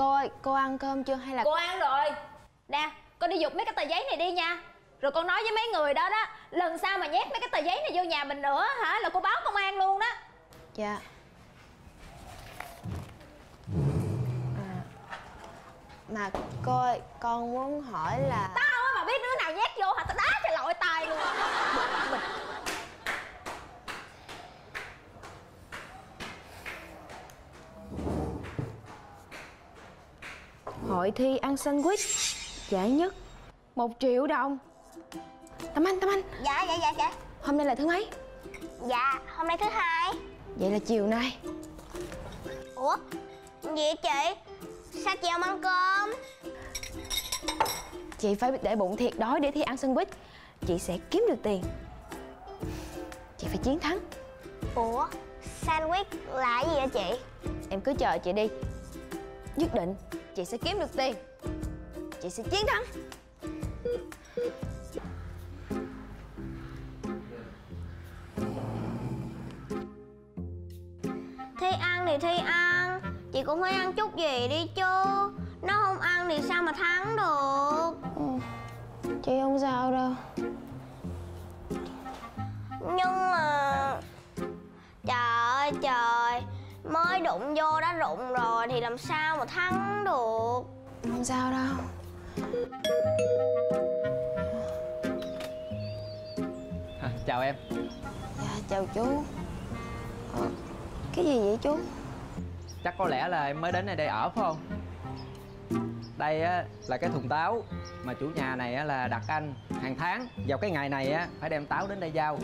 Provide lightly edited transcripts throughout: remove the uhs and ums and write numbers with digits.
Cô ơi, cô ăn cơm chưa hay là... Cô ăn rồi. Nè, con đi giục mấy cái tờ giấy này đi nha. Rồi con nói với mấy người đó đó, lần sau mà nhét mấy cái tờ giấy này vô nhà mình nữa hả, là cô báo công an luôn đó. Dạ. Mà cô ơi, con muốn hỏi là... Tao mà biết đứa nào nhét vô hả, tao đá cho lội tay luôn. Hội thi ăn sandwich giải nhất 1 triệu đồng. Tâm Anh, Tâm Anh. Dạ, dạ. Hôm nay là thứ mấy? Dạ, hôm nay thứ hai. Vậy là chiều nay. Ủa, vậy chị? Sao chị không ăn cơm? Chị phải để bụng thiệt đói để thi ăn sandwich. Chị sẽ kiếm được tiền. Chị phải chiến thắng. Ủa, sandwich là gì vậy chị? Em cứ chờ chị đi. Nhất định chị sẽ kiếm được tiền. Chị sẽ chiến thắng. Thi ăn thì thi ăn, chị cũng phải ăn chút gì đi chứ. Nó không ăn thì sao mà thắng được. Ừ, chị không sao đâu. Nhưng mà trời ơi trời, mới đụng vô đã rụng rồi thì làm sao mà thắng được. Không sao đâu. Chào em. Dạ, chào chú. Cái gì vậy chú? Chắc có lẽ là em mới đến đây ở phải không? Đây á, là cái thùng táo mà chủ nhà này á, là đặt anh hàng tháng vào cái ngày này á, phải đem táo đến đây giao.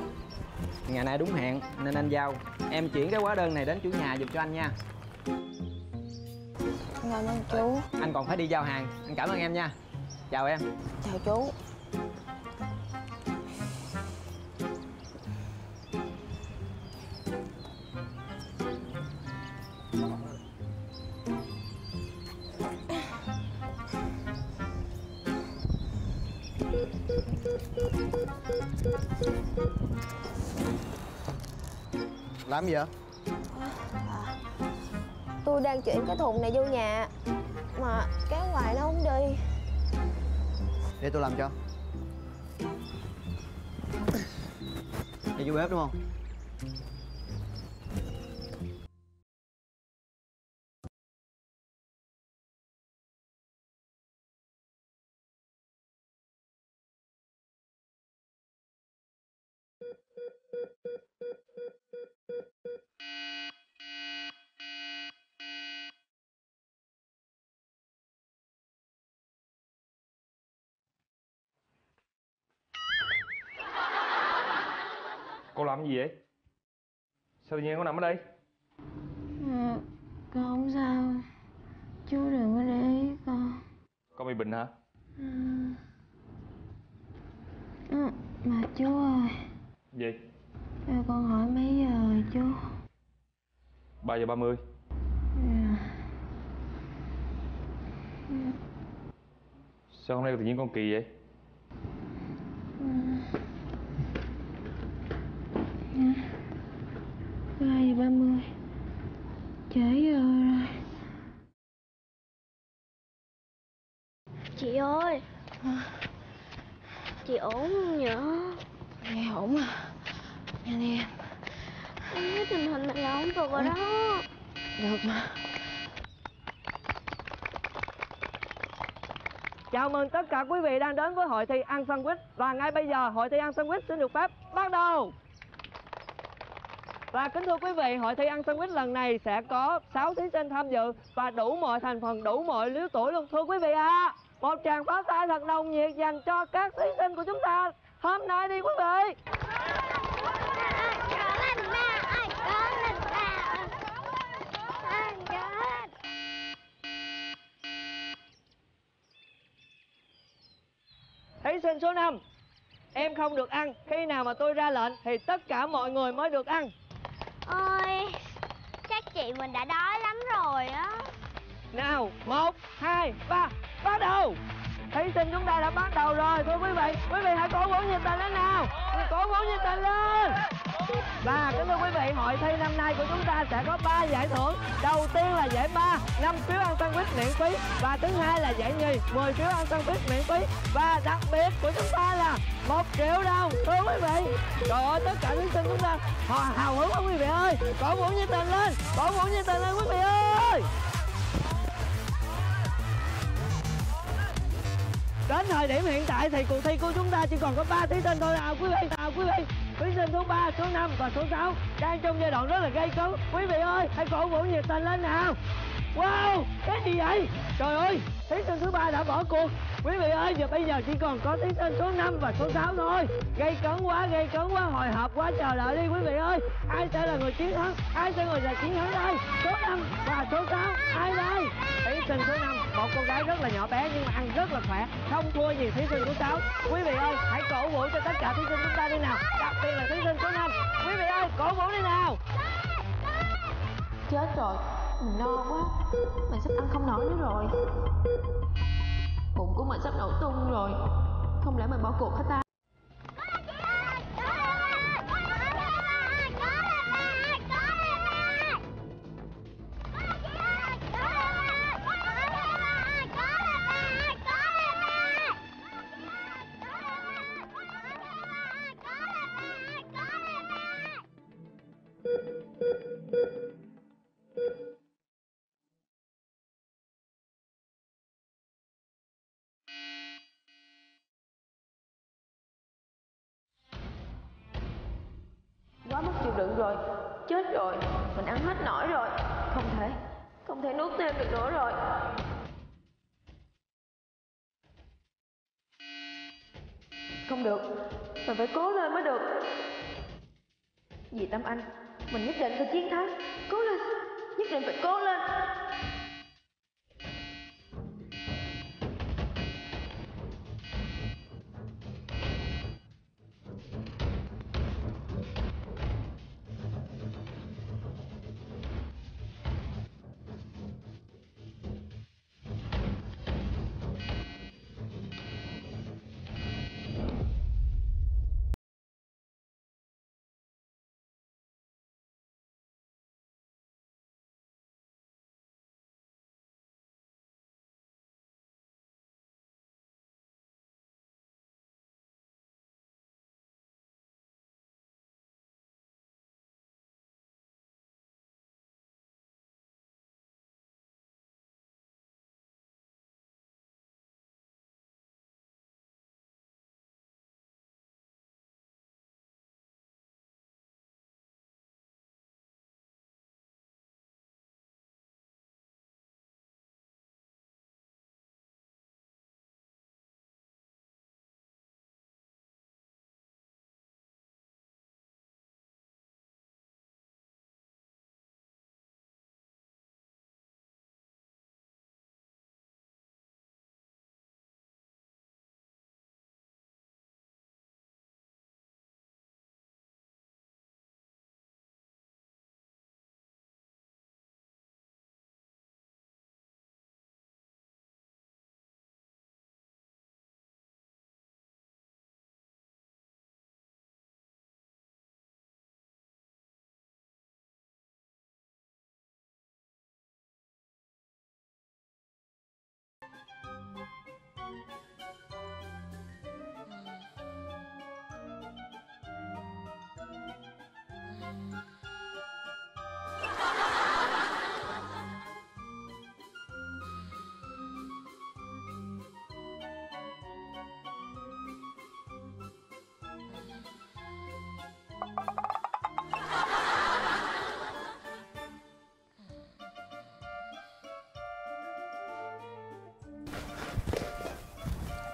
Ngày nay đúng hẹn nên anh giao. Em chuyển cái hóa đơn này đến chủ nhà giùm cho anh nha. Cảm ơn chú. Anh còn phải đi giao hàng. Anh cảm ơn em nha. Chào em. Chào chú. Làm gì vậy? Tôi đang chuyển cái thùng này vô nhà mà kéo hoài nó không đi. Để tôi làm cho. Đi vô bếp đúng không? Cô làm gì vậy? Sao tự nhiên cô nằm ở đây? À, con không sao. Chú đừng có để ý con. Con bị bệnh hả? Mà chú ơi. Gì? Cho con hỏi mấy giờ rồi chú? 3:30. Sao hôm nay tự nhiên con kỳ vậy? Chị ơi, chị ổn không nhở? Nghe ổn à. Nhanh đi em. Cái tình hình này là ổn rồi. Ủa? Đó. Được mà. Chào mừng tất cả quý vị đang đến với hội thi ăn sandwich. Và ngay bây giờ hội thi ăn sandwich xin được phép bắt đầu. Và kính thưa quý vị, hội thi ăn sandwich lần này sẽ có 6 thí sinh tham dự và đủ mọi thành phần, đủ mọi lứa tuổi luôn thưa quý vị ạ. Một tràng pháo tay thật nồng nhiệt dành cho các thí sinh của chúng ta hôm nay đi quý vị. Thí sinh số 5, em không được ăn, khi nào mà tôi ra lệnh thì tất cả mọi người mới được ăn. Ôi, chắc chị mình đã đói lắm rồi á. Nào, 1, 2, 3, bắt đầu. Thí sinh chúng ta đã bắt đầu rồi thôi quý vị hãy cổ vũ nhiệt tình lên nào, cổ vũ nhiệt tình lên. Và kính thưa quý vị, hội thi năm nay của chúng ta sẽ có 3 giải thưởng. Đầu tiên là giải ba 5 phiếu ăn sandwich miễn phí, và thứ hai là giải nhì 10 phiếu ăn sandwich miễn phí, và đặc biệt của chúng ta là 1 triệu đồng. Thưa quý vị, trời ơi, tất cả thí sinh chúng ta họ hào hứng không quý vị ơi, cổ vũ nhiệt tình lên, cổ vũ nhiệt tình lên quý vị ơi. Đến thời điểm hiện tại thì cuộc thi của chúng ta chỉ còn có 3 thí sinh thôi quý vị. Thí sinh số 3, số 5 và số 6 đang trong giai đoạn rất là gay cấn. Quý vị ơi, hãy cổ vũ nhiệt tình lên nào. Wow, cái gì vậy? Trời ơi, thí sinh thứ 3 đã bỏ cuộc. Quý vị ơi, giờ bây giờ chỉ còn có thí sinh số 5 và số 6 thôi. Gây cấn quá, hồi hộp quá, chờ đợi đi quý vị ơi. Ai sẽ là người chiến thắng? Ai sẽ người là chiến thắng đây? Số 5 và số 6, ai đây? Thí sinh số 5, một cô gái rất là nhỏ bé nhưng mà ăn rất là khỏe, không thua gì thí sinh số 6. Quý vị ơi, hãy cổ vũ cho tất cả thí sinh chúng ta đi nào. Đặc biệt là thí sinh số 5. Quý vị ơi, cổ vũ đi nào. Chết rồi, mình no quá, mình sắp ăn không nổi nữa rồi. Bụng của mình sắp nổ tung rồi. Không lẽ mình bỏ cuộc hả ta? Quá mất chịu đựng rồi, chết rồi, mình ăn hết nổi rồi, không thể nuốt thêm được nữa rồi. Không được, mình phải cố lên mới được. Vì Tâm Anh, mình nhất định phải chiến thắng. Cố lên, nhất định phải cố lên.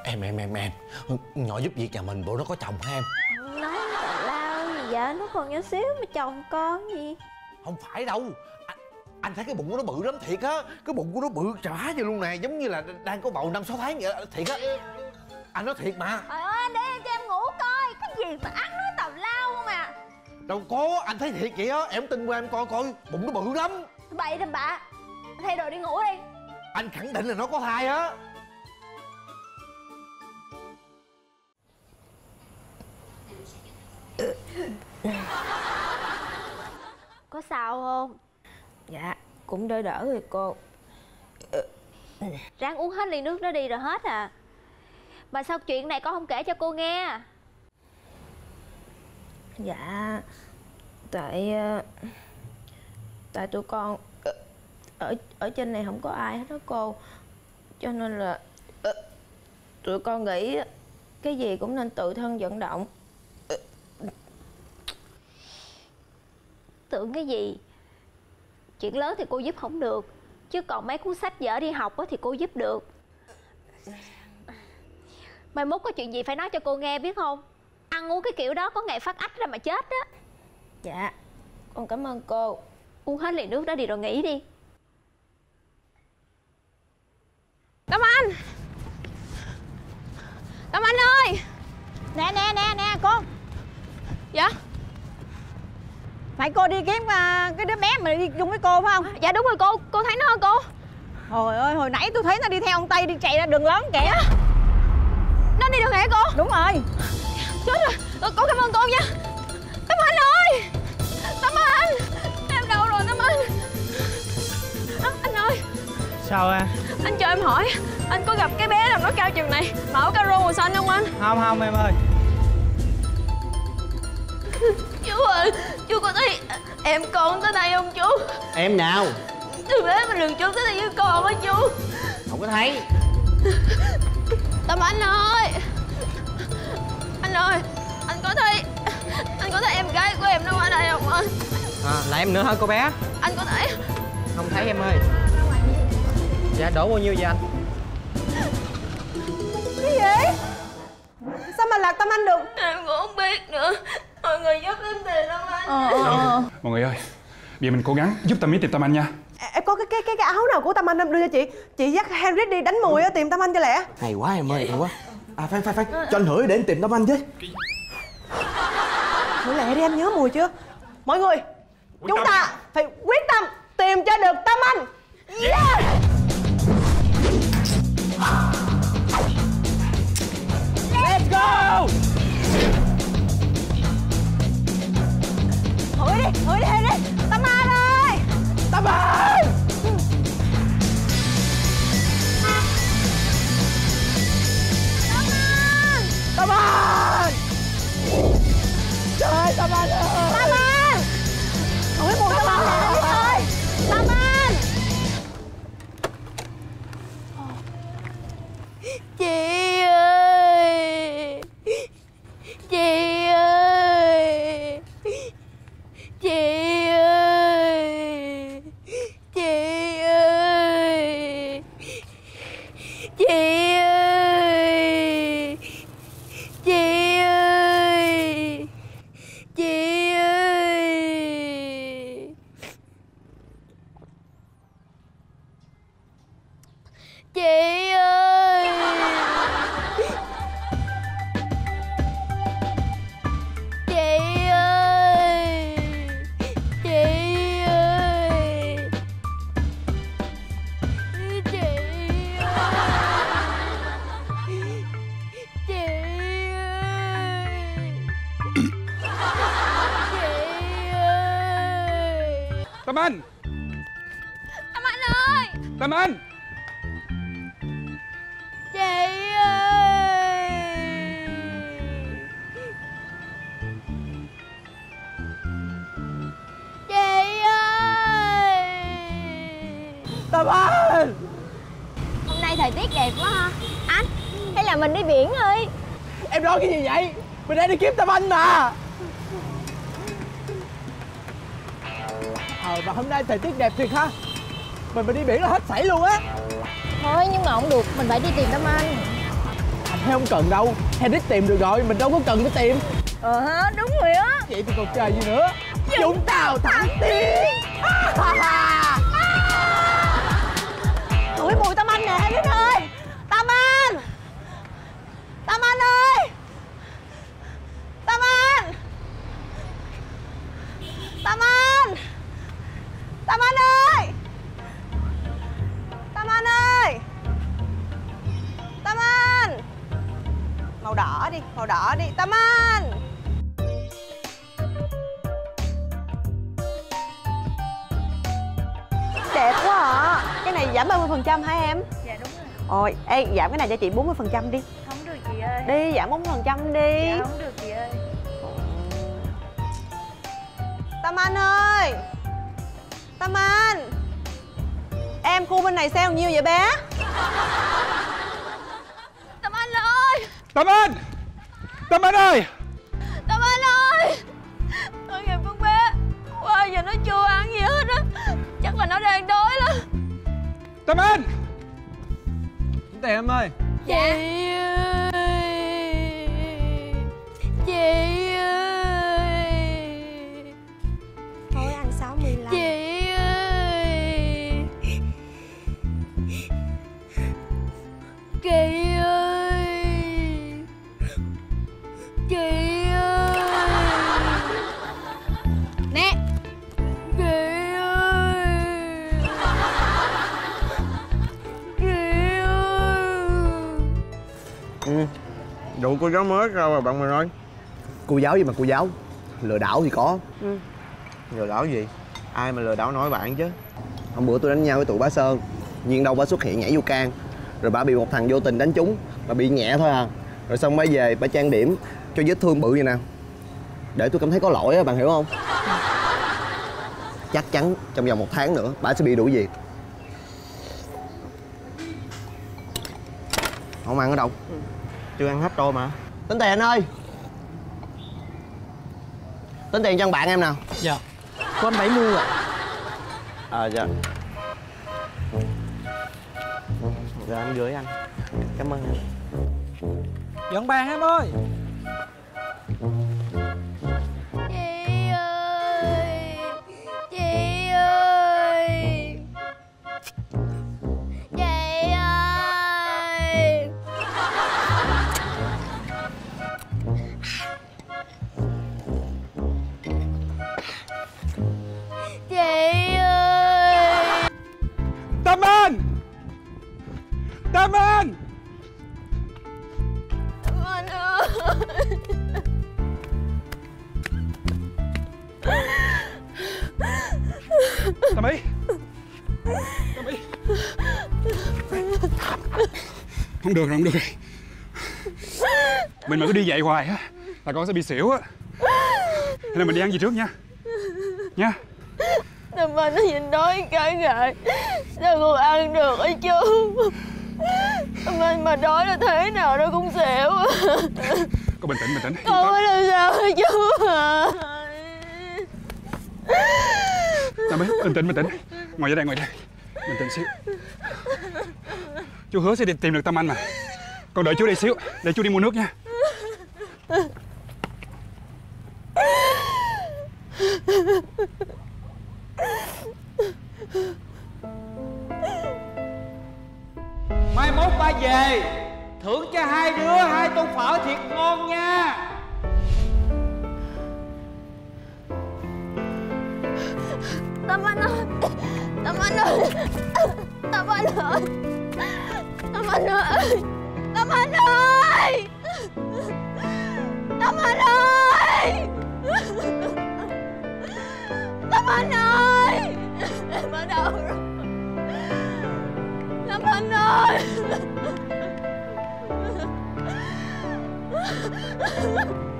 Em nhỏ giúp việc nhà mình, bộ nó có chồng hả em? Nói tào lao gì vậy, nó còn nhỏ xíu mà chồng con gì. Không phải đâu anh thấy cái bụng của nó bự lắm thiệt á, cái bụng của nó bự chả vậy luôn nè, giống như là đang có bầu 5-6 tháng vậy thiệt á. Anh nói thiệt mà. Trời ơi, anh để em cho em ngủ coi, cái gì mà ăn nó tào lao không à. Đâu có, anh thấy thiệt vậy á, em tin qua em coi coi, bụng nó bự lắm. Bậy đầm bạ, thay đồ đi ngủ đi. Anh khẳng định là nó có thai á. có sao không? Dạ, cũng đỡ đỡ rồi cô. Ráng uống hết ly nước đó đi rồi hết à. Mà sao chuyện này con không kể cho cô nghe? Dạ, tại tụi con ở trên này không có ai hết đó cô. Cho nên là tụi con nghĩ cái gì cũng nên tự thân vận động. Tưởng cái gì? Chuyện lớn thì cô giúp không được, chứ còn mấy cuốn sách vở đi học thì cô giúp được. Mai mốt có chuyện gì phải nói cho cô nghe biết không? Ăn uống cái kiểu đó có ngày phát ách ra mà chết đó. Dạ, con cảm ơn cô. Uống hết ly nước đó đi rồi nghỉ đi. Tâm Anh! Tâm Anh ơi! Nè nè nè nè cô. Dạ? Phải cô đi kiếm cái đứa bé mà đi chung với cô phải không? Dạ đúng rồi cô. Cô thấy nó hả cô? Trời ơi, hồi nãy tôi thấy nó đi theo ông Tây đi chạy ra đường lớn kìa. Nó đi đường này hả cô? Đúng rồi. Chết rồi, cô cảm ơn cô nha. Tâm Anh ơi! Tâm Anh! Em đâu rồi Tâm Anh? Anh ơi! Sao em? Anh cho em hỏi, anh có gặp cái bé nào nó cao chừng này mà áo caro màu xanh không anh? Không không em ơi. Chú ơi, chú có thấy em con tới đây không chú? Em nào? Từ bé mà đường chú tới đây với con á chú. Không có thấy. Tâm Anh ơi! Anh ơi, anh có thấy em gái của em nó ở đây không anh? À, là em nữa hả cô bé? Anh có thấy? Không thấy em ơi. Dạ, đổ bao nhiêu vậy anh? Cái gì? Sao mà lạc Tâm Anh được? Em cũng không biết nữa. Mọi người giúp em tìm Tâm Anh. Mọi người ơi, bây giờ mình cố gắng giúp Tâm Ý tìm Tâm Anh nha. Em có cái áo nào của Tâm Anh em đưa cho chị. Chị dắt Henry đi đánh mùi tìm Tâm Anh cho lẹ. Hay quá em ơi, hay quá. À phải, cho anh Hửi để anh tìm Tâm Anh chứ. Hửi lẹ đi, em nhớ mùi chưa? Mọi người, chúng ta phải quyết tâm tìm cho được Tâm Anh. Yeah! Let's go! Hửi đi! Tâm Anh ơi! Tâm Anh! Tâm Anh! Trời ơi, Tâm Anh ơi! Tâm Anh! Hửi mùi Tâm Anh nè Tâm ơi! Tâm Anh! Chị ơi! Chị ơi! Chị ơi! Chị ơi! Chị ơi! Chị ơi! Chị ơi! Chị ơi! Tâm Anh! Tâm Anh ơi! Tâm Anh! Chị ơi! Chị ơi! Tâm Anh! Hôm nay thời tiết đẹp quá ha. Anh, hay là mình đi biển đi. Em nói cái gì vậy? Mình đang đi kiếm Tâm Anh mà. Và hôm nay thời tiết đẹp thiệt ha. Mình đi biển là hết sảy luôn á. Thôi nhưng mà không được, mình phải đi tìm Tâm Anh. Anh thấy không cần đâu, Henry tìm được rồi, mình đâu có cần phải tìm. Đúng rồi á. Vậy thì còn chờ gì nữa. Chúng tao thẳng tiến. Hửi mùi Tâm Anh nè Henry ơi. Tâm Anh! Tâm Anh ơi! Tâm Anh! Tâm Anh! Tâm Anh ơi! Tâm Anh ơi! Tâm Anh! Màu đỏ đi Tâm Anh! đẹp quá ạ. À, cái này giảm 30% hả em? Dạ đúng rồi. Ôi, ê, giảm cái này cho chị 40% đi. Không được chị ơi. Đi, giảm 40% đi. Dạ, không được chị ơi. Tâm Anh ơi, Tâm Anh, em khu bên này sale nhiêu vậy bé? Tâm Anh ơi, Tâm Anh, Tâm Anh ơi, Tâm Anh ơi, tội nghiệp con bé, qua giờ nó chưa ăn gì hết á, chắc là nó đang đói lắm. Tâm Anh, tiền em ơi. Dạ. Chị ơi, thôi ăn 65. Chị ơi, Kỳ ơi, Kỳ ơi, nè, Kỳ ơi, Kỳ ơi. Đủ cô giáo mới ra rồi bạn mình ơi. Cô giáo gì mà cô giáo? Lừa đảo thì có. Ừ. Lừa đảo gì? Ai mà lừa đảo nói bạn chứ. Hôm bữa tôi đánh nhau với tụi Bá Sơn, nhưng đâu bá xuất hiện nhảy vô can. Rồi bà bị một thằng vô tình đánh trúng, bà bị nhẹ thôi à. Rồi xong bà về, bà trang điểm cho vết thương bự vậy nè, để tôi cảm thấy có lỗi á, bạn hiểu không? Chắc chắn trong vòng 1 tháng nữa bà sẽ bị đuổi việc. Không ăn ở đâu? Ừ. Chưa ăn hết trôi mà. Tính tiền ơi, tính tiền cho bạn em nào. Dạ. Con 70 ạ. À dạ. Giờ anh gửi anh. Cảm ơn anh. Dọn bàn em ơi. Chị ơi, chị ơi, chị ơi. Chị ơi. Tâm Anh, Tâm Anh, Anh ơi. Tâm Ý, Tâm Ý. Không được rồi, không được rồi. Mình mà cứ đi dậy hoài á là con sẽ bị xỉu á. Nên mình đi ăn gì trước nha. Nha. Tâm Anh nó nhìn đói cái ngại, sao con ăn được ấy chứ? Tâm Anh mà đói là thế nào nó cũng xỉu. Con bình tĩnh, bình tĩnh. Con phải làm sao chú à? Tâm Ý, bình tĩnh, bình tĩnh. Ngồi ra đây, ngồi đây. Bình tĩnh xíu. Chú hứa sẽ tìm được Tâm Anh mà. Con đợi chú đây xíu, để chú đi mua nước nha. Mai mốt ba về thưởng cho hai đứa 2 tô phở thiệt ngon nha. Tâm Anh ơi, Tâm Anh ơi, Tâm Anh ơi, Tâm Anh ơi, Tâm Anh ơi, Tâm Anh ơi, Tâm Anh ơi, em ở đâu rồi? Tâm Anh ơi, Tâm Anh ơi,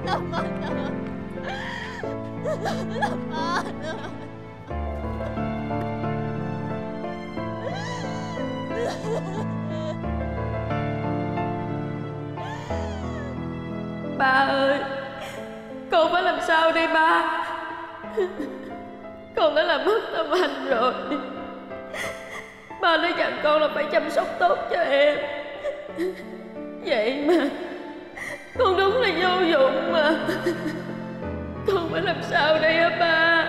Tâm Anh ơi. Ba ơi, con phải làm sao đây ba? Con đã làm mất Tâm Anh rồi. Ba đã dặn con là phải chăm sóc tốt cho em. Vậy mà con đúng là vô dụng mà. Con phải làm sao đây hả ba?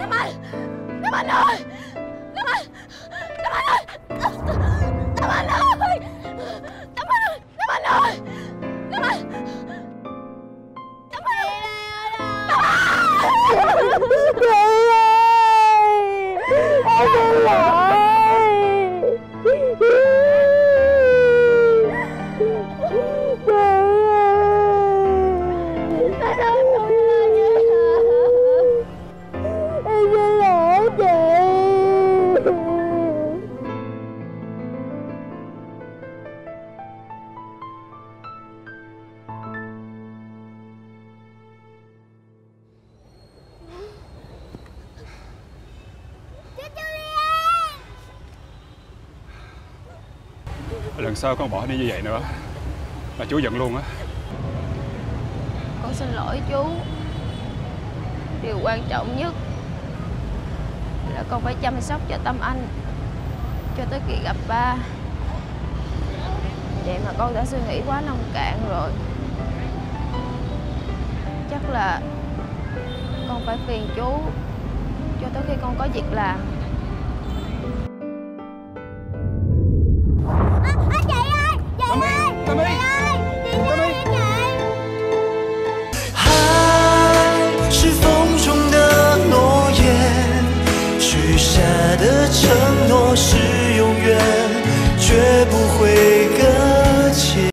Tâm Anh, Tâm Anh ơi, Tâm Anh, Tâm Anh ơi, Tâm Anh ơi, Tâm Anh ơi, Tâm Anh ơi, Tâm Anh, Tâm Anh, Tâm Anh. Lần sau con bỏ đi như vậy nữa mà chú giận luôn á. Con xin lỗi chú. Điều quan trọng nhất là con phải chăm sóc cho Tâm Anh cho tới khi gặp ba. Vậy mà con đã suy nghĩ quá nông cạn rồi. Chắc là con phải phiền chú cho tới khi con có việc làm.